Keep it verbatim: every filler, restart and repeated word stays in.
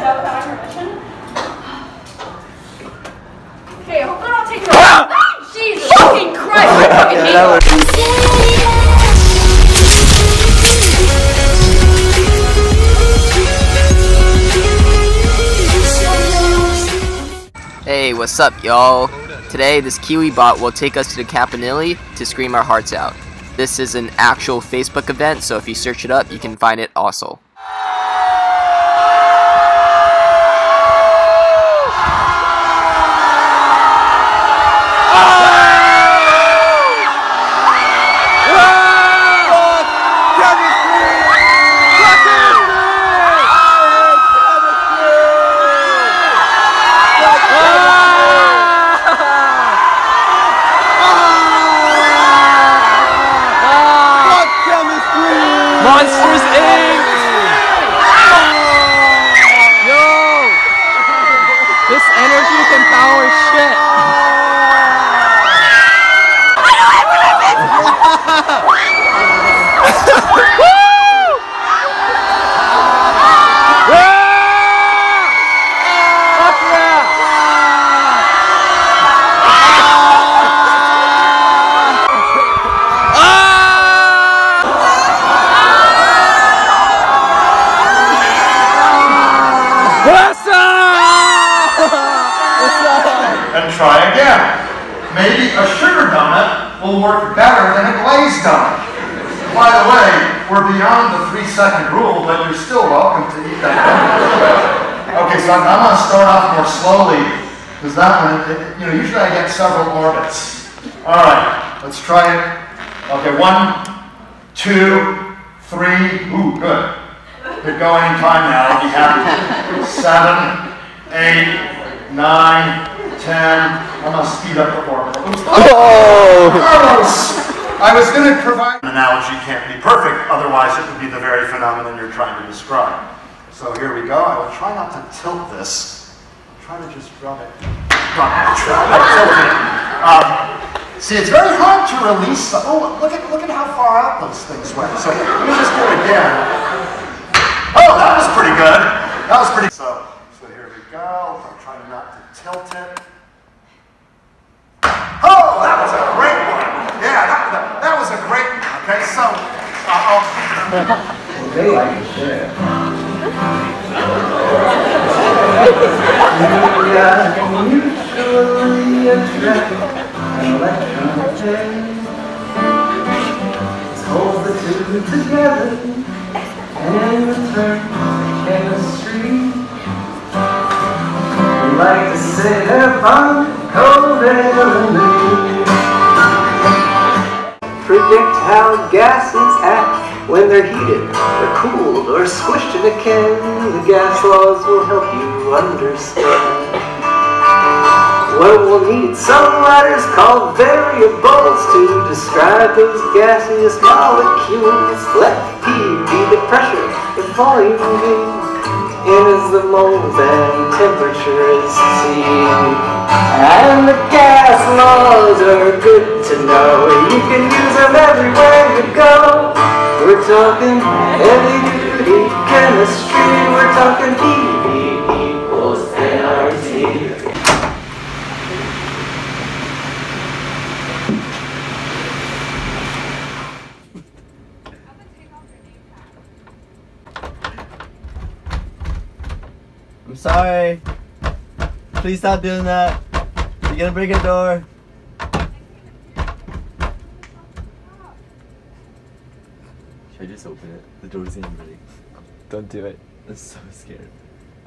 guys out without my permission. Okay, hopefully I don't take your ah! Jesus fucking Christ, I fucking hate yeah, that was... Hey, what's up, y'all? Today, this Kiwi bot will take us to the Campanile to scream our hearts out. This is an actual Facebook event, so if you search it up, you can find it also. Monsters Incorporated. Oh, yo, this energy can power shit. I know everyone. Woo! Fuck yeah! Ah! And try again. Maybe a sugar donut will work better than a glazed donut. By the way, we're beyond the three second rule, but you're still welcome to eat that donut. Okay, so I'm, I'm going to start off more slowly, because that one, it, you know, usually I get several orbits. All right, let's try it. Okay, one, two, three. Ooh, good. Could go any time now, I'll be happy. Seven, eight, nine, ten. I'm gonna speed up the orbit. Oops. Oh! I was gonna provide an analogy can't be perfect, otherwise it would be the very phenomenon you're trying to describe. So here we go. I will try not to tilt this. Try to just rub it. Um, see, it's very hard to release. The, oh, look at look at how far out those things went. So let me just do it again. Oh, that was pretty good. That was pretty. So. Go. I'm trying not to tilt it. Oh, that was a great one. Yeah, that, that, that was a great one. Okay, so. Uh oh. They like to share. We are mutually attracted and electronic. Hold the two together and return to chemistry. Like to sit upon cold air. Predict how gases act when they're heated, or cooled, or squished in a can. The gas laws will help you understand. Well, we'll need some letters called variables to describe those gaseous molecules. Let P be the pressure, the volume V is the moles and temperature is C. And the gas laws are good to know. You can use them everywhere you go. We're talking heavy duty chemistry. We're talking P V equals N R T. I'm sorry. Please stop doing that. You're gonna break a door. Should I just open it? The door's in already. Don't do it. I'm so scared.